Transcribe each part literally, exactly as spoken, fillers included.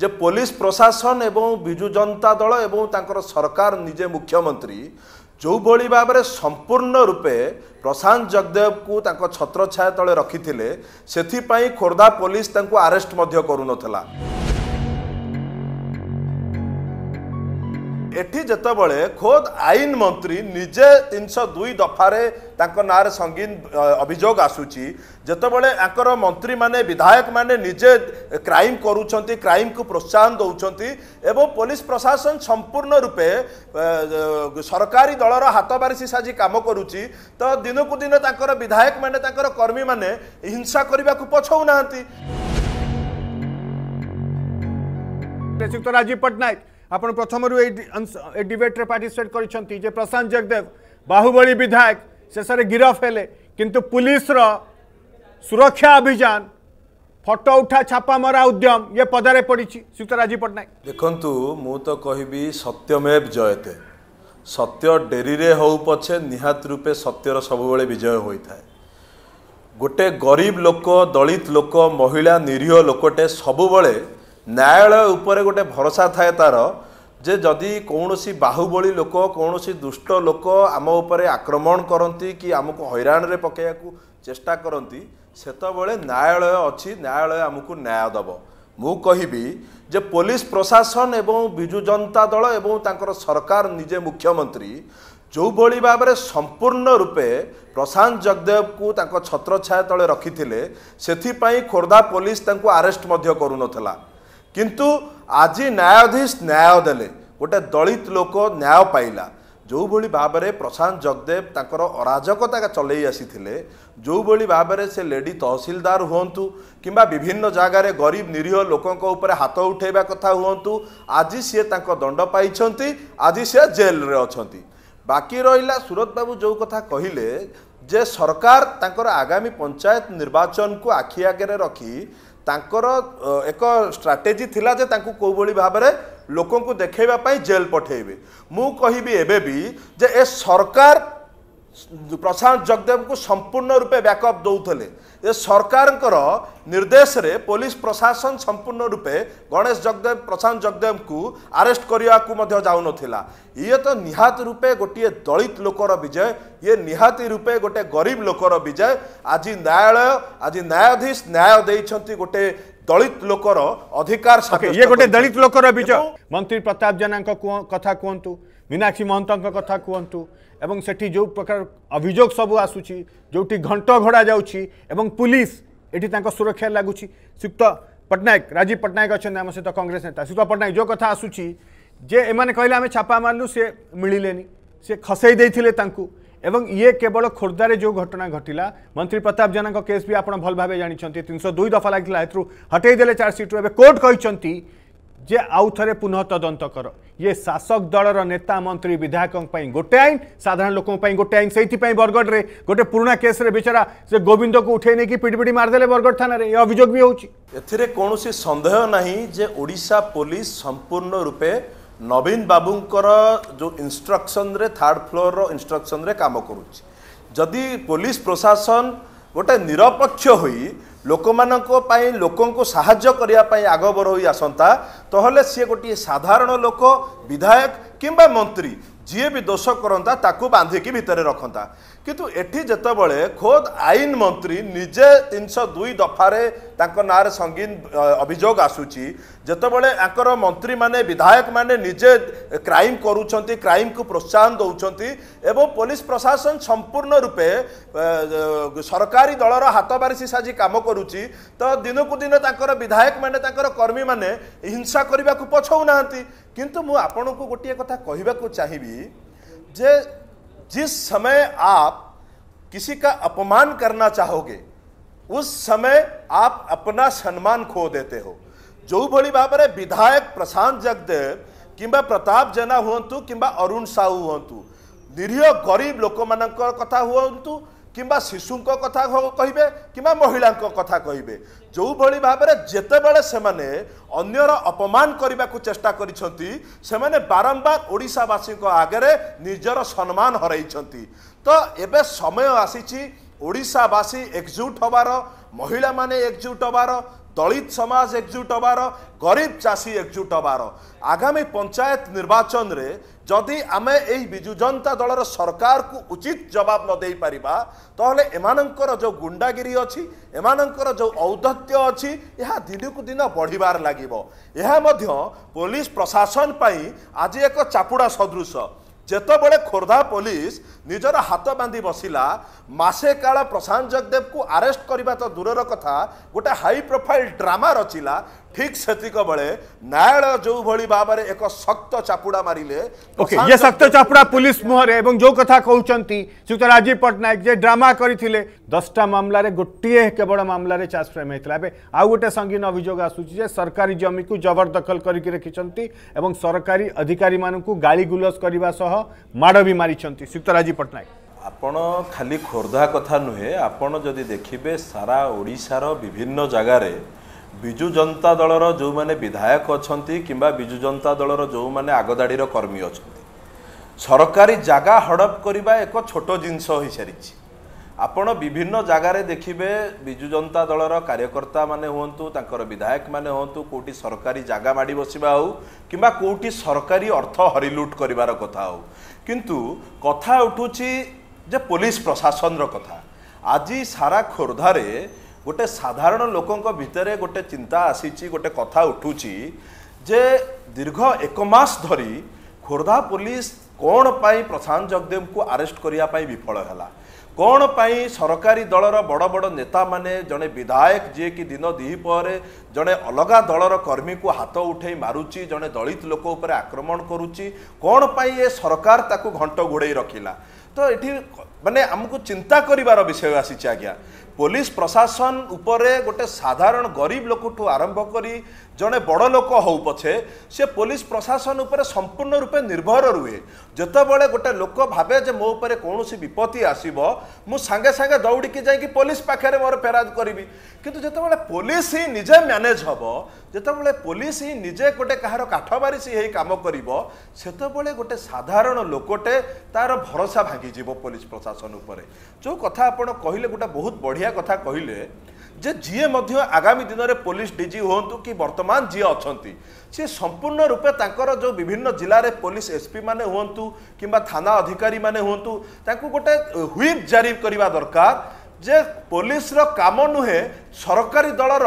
जे police प्रशासन एवं विजु जनता दल एवं तांकर सरकार निजे मुख्यमंत्री जो भली भाव में संपूर्ण रूपे प्रशांत जगदेव को तांको छत्र छाया तले रखिथिले सेथिपाई खोर्धा पुलिस तांको अरेस्ट मध्य करूनथला। एठी जतबळे खोद आईन मंत्री निजे तीन सौ दुई दफारे तांको नारे संगीन अभियोग आसूची जतबळे आंकर मंत्री माने विधायक माने निजे क्राइम करूछंती क्राइम को प्रोत्साहन दउछंती एवं पुलिस प्रशासन संपूर्ण रूपे सरकारी दलर हातबारिसी साजी काम करूची तो दिनकु दिन तांकर विधायक माने तांकर कर्मी माने हिंसा करबाकू पछौ नाहंती। श्रीयुक्त राजीव पट्टनायक आपण प्रथम डिबेट रे पार्टिसिपेट करिसंती जे प्रशांत जगदेव बाहुबली विधायक शेषे गिरफ हेले किंतु पुलिस रो सुरक्षा अभियान फटो उठा छापामरा उद्यम ये पदारे पड़ी। श्रीयुक्त राजीव पट्टनायक देखंतु मु तो कहबी सत्यमेव जयते सत्य डेरी रे हो पछे निहात रूपे सत्यर सबबेले विजय होइथाय। गोटे गरीब लोक दलित लोक महिला निरीह लोकटे सबबेले न्यायालय उपरे गोटे भरोसा थाए तार जे जदि कौन सी बाहुबली लोक कौन सी दुष्ट लोक आम उपरे आक्रमण करती कि आमको हैरान रे पकेयाकू चेष्टा करती सेतबेले न्यायालय अच्छी न्यायालय आमको न्याय दब। मु कहिबी जे पुलिस प्रशासन एवं विजु जनता दल एवं तांकर सरकार निजे मुख्यमंत्री जो भली भाव में संपूर्ण रूपे प्रशांत जगदेव को तांको छत्र छाया तले रखिथिले सेथिपाई खोर्धा पुलिस तांको अरेस्ट मध्य करूनथला किंतु आज न्यायाधीश न्याय देले गोटे दलित लोक न्याय पाइला। जो भली भाव में प्रशांत जगदेव तांकर अराजकता चलई आसीथिले जो भली भाव में से लेडी तहसीलदार हुंतु किंबा विभिन्न जगार गरीब निरीह लोकंक ऊपर हाथ उठेबा कथा हुंतु आज सी तांको दंड पाइछंती आज सी जेल रे अछंती। बाकी रहिला सुरत बाबू जो कथा कहिले जे सरकार तांकर आगामी पंचायत निर्वाचन को आखि आगे रखी तांकर एक स्ट्राटेजी थिला जे तांको को भली भाव रे लोकों को देखैबा पई जेल पठेबे। मु कहिबी एबे भी जे ए सरकार प्रशांत जगदेव को संपूर्ण रूपे बैकअप दउथले ए सरकार निर्देश रे पुलिस प्रशासन संपूर्ण रूपे गणेश जगदेव प्रशांत जगदेव को अरेस्ट करिया को मध्य जाउ नथिला। ये तो निहात रूपे गोटे दलित लोकर विजय ये निहाती रूपे गोटे गरीब लोकर विजय। आज न्यायालय आज न्यायाधीश न्याय देइछंती गोटे दलित लोकर अधिकार साके ये गोटे दलित लोकर विजय। मंत्री प्रताप जेना कथा कहतु मीनाक्षी महंतों कथा कहतु एवं सेठी जो प्रकार अभियोग सब आसूची जोटी घंट घोड़ा जाऊँगी एवं पुलिस एटी तांको सुरक्षा लगुच। श्रीयुक्त पट्टनायक राजीव पट्टनायक अच्छे आम सहित कांग्रेस नेता श्रीयुक्त पट्टनायक जो कथा आसूची जे एमाने कहले आमे छापा मारलु सी मिलिलेनी सी खसई देइथिले तांकु एवं ये केवल खोर्धारे जो घटना घटिला मंत्री प्रताप जेना केस भी आपड़ भल भाव जानी तीन सौ दुई दफा लगे एथु हटई देले चार्जसीट्रु एबे कोर्ट कहते जे आउ थे पुनः तदंत कर ये शासक दलर नेता मंत्री विधायक गोटे आईन साधारण लोकों गोटे आईन से बरगढ़ रे गोटे पुराणा केस रे बेचारा से गोविंद को उठे नहीं कि पिटपिटी मारदेले बरगढ़ थाना रे अभियोग भी होछि। कौन सी संदेह नहीं जे ओडिशा पुलिस संपूर्ण रूपे नवीन बाबूंकर जो इंस्ट्रक्शन रे थर्ड फ्लोर रो इंस्ट्रक्शन रे काम करूछि। जदि पुलिस प्रशासन गोटे निरपेक्ष होई लोकमानको पाई लोकों को साहाय्य करिया पाई आगो बरोई आसंता तोहले सी गोटे साधारण लोक विधायक किंबा मंत्री जी भी दोष करंता ताकू बांधिकी भितर रखंता किंतु एठी जतबेले खोद आईन मंत्री निजे तीन सौ दुई दफारे तांको नारे संगीन अभियोग आसूची जतबेले आंकर मंत्री माने विधायक माने निजे क्राइम करूछंती क्राइम को प्रोत्साहन दउछंती एवं पुलिस प्रशासन संपूर्ण रूपे सरकारी दलर हातबारिसी साजी काम करूची तो दिनकु दिन तांकर विधायक माने तांकर कर्मी माने हिंसा करबाकू पछौ नाहंती। किंतु मु आपनकू गोटे कथा कहिबाकू चाहिबी जे जिस समय आप किसी का अपमान करना चाहोगे उस समय आप अपना सम्मान खो देते हो। जो भली भाव में विधायक प्रशांत जगदेव किंबा प्रताप जेना हुंतु किंबा अरुण साहू हुंतु निरीह गरीब लोक मानक कथा हुंतु किंबा शिशुंक कथा कहिबे किंबा महिलांक कथा कहिबे जो भली भाव में जेतेबेले सेमाने अन्यर अपमान करने को चेष्टा करिसेंती सेमाने बारंबार ओडिशावासी को आगे निजर सम्मान हराइसेंती तो एबे समय आसीछि ओडिशावासी एकजुट होबार महिला माने एकजुट होबार दलित समाज एकजुट हबार गरीब चाषी एकजुट हबार आगामी पंचायत निर्वाचन रे जदि आमे एही विजु जनता दलर सरकार को उचित जवाब न दे पारिबा तहले एमानंकर जो गुंडागिरी अछि एमानंकर जो औद्धत्य अछि यह दिन को दिन बढ़िबार लागिबो। यह मध्य पुलिस प्रशासन पई आज एक चापुड़ा सदृश। जेतबेले खोर्धा पुलिस निजर हाथ बांधी बसिला मासे काल प्रशांत जगदेव को अरेस्ट करवा तो दूरर कथा गोटे हाई प्रोफाइल ड्रामा रचिला ठीक सेतिक बेले न्यायालय जो भली भाबरे एक सख्त चापुड़ा मारिले। ओके ये सख्त चापुड़ा पुलिस मुहरे एवं जो कथा कहउचंती श्रीयुक्त राजीव पट्टनायक जे ड्रामा करिथिले दसटा मामला रे गोटिए केवल मामला रे चार्ज फ्रेम हेतला। बे आ गोटे संगीन अभियोग आसुची जे सरकारी जमी को जबरदखल करिके रखिचंती एवं सरकारी अधिकारी मानकु गाली गुलस करबा सह माड़ भी मारिचंती। श्रीयुक्त राजीव पट्टनायक आपण खाली खोर्धा कथा नुहे आपण जदि देखिबे सारा ओडिसा रो विभिन्न जगह रे विजु जनता दलर जो माने विधायक अछंती किंबा विजु जनता दलर जो माने आगदाडीर कर्मी अछंती सरकारी जागा हड़प करबा एक छोटो जिनसो होई सारिछि। आपण विभिन्न जागा रे देखिबे विजु जनता दलर कार्यकर्ता माने होंतु तांकर विधायक माने होंतु कोटी सरकारी जागा माडी बसिबा हो किंबा कोटी सरकारी अर्थ हरिलुट करिवार कथा हो किंतु कथा उठुछि जे पुलिस प्रशासन रो कथा। आज सारा खोर्धा रे गोटे साधारण लोकों भितर गोटे चिंता आसीची गोटे कथा उठुची जे दीर्घ एक मास धरी खोर्धा पुलिस कौन पाई प्रशांत जगदेव को अरेस्ट करने विफल है कौन पाई सरकारी दलर बड़ बड़ नेता माने जड़े विधायक जी कि दिन दिपहर जड़े अलग दलर कर्मी को हाथ उठे मारुची जड़े दलित लोक उपर आक्रमण करुची कौन पाई ये सरकार ताकू घंट घोड़े रखिला तो ये माने आमको चिंता करिवार विषय आसीच। आज्ञा पुलिस प्रशासन उपरे गोटे साधारण गरीब लोकठू आरंभ करी जड़े बड़ लोक हो पछे से पुलिस प्रशासन उपरे संपूर्ण रूपे निर्भर रुहे। जेतबेले गोटे लोक भावे जे मो उपरे कोनोसी विपत्ति आसीबो मु संगे संगे दौड़ी की जाई कि पुलिस पाखरे मोर फेराद करिवि किंतु जेतबेले पुलिस ही निजे मैनेज हबो जेतबेले पुलिस ही निजे गोटे कहारो काठबारी सी हेई काम करिवो सेतबेले गोटे साधारण लोकटे तार भरोसा भागी जीवो पुलिस प्रशासन उपरे। जो कथा आपण कहिले गोटे बहुत बढिया कथा कहले जे जी मध्य आगामी दिन में पुलिस डीजी हूँ कि वर्तमान जी अच्छा सी संपूर्ण रूपे तांकर जो विभिन्न जिले में पुलिस एसपी माने हूँ कि थाना अधिकारी माने हूँ गोटे व्हीप जारी करवा दरकार जे पुलिस रो काम नुहे सरकारी दलर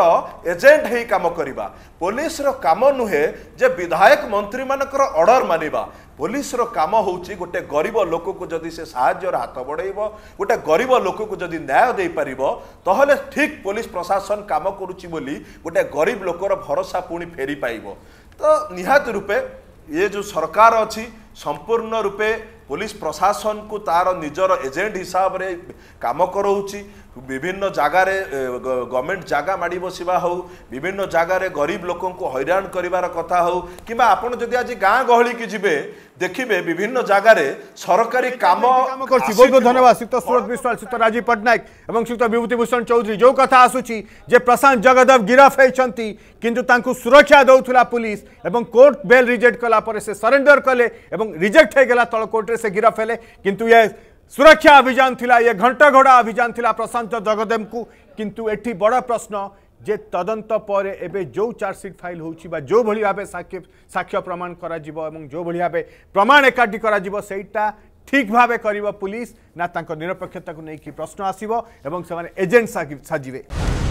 एजेंट है काम करवा पुलिस रो काम नुहे जे विधायक मंत्री मानकर ऑर्डर मानिबा पुलिस रो काम होउची गोटे गरीब लोक को जदि से सहाय्य रा हाथ बढ़ाइबो गोटे गरीब लोक को जदि न्याय दे परिबो तहले ठीक पुलिस प्रशासन काम करूची बोली गोटे गरीब लोकर भरोसा पुणी फेरी पाइबो। तो निहात रूपे ये जो सरकार अछि संपूर्ण रूपे पुलिस प्रशासन को तार निजर एजेंट हिसाब रे काम करोची विभिन्न जगार गवर्नमेंट जगा माड़ बसवा हो विभिन्न जगार गरीब लोक को हैरान करार कथा हो कि आपण जदि आज गाँ गहली की जीवे देखिए विभिन्न जगार सरकारी काम बहुत बहुत धन्यवाद। श्रीयुक्त सुरत विश्वास श्रीयुक्त राजीव पट्टनायक और श्रीयुक्त विभूति भूषण चौधरी जो कथा आसूची जे प्रशांत जगदेव गिरफ होती किंतु सुरक्षा दौला पुलिस और कोर्ट बेल रिजेक्ट कलापर से सरेंडर कले रिजेक्ट होगा तल कोर्टे से गिरफ हेले किंतु ये सुरक्षा अभियान थिला ये घंटा घोड़ा अभियान थिला प्रशांत जगदेव को किंतु एठी बड़ा प्रश्न जे तदंत पर एबे जो चार्जसीट फाइल होउची बा जो भली भाबे साक्ष्य साक्ष्य प्रमाण करा जिवो एवं जो भली भाबे प्रमाण एकाठी करा जिवो सेटा ठीक भावे करिवो पुलिस ना तांको निरपेक्षता को नेकी प्रश्न आसीबो एवं समाने एजेंट साजिबे।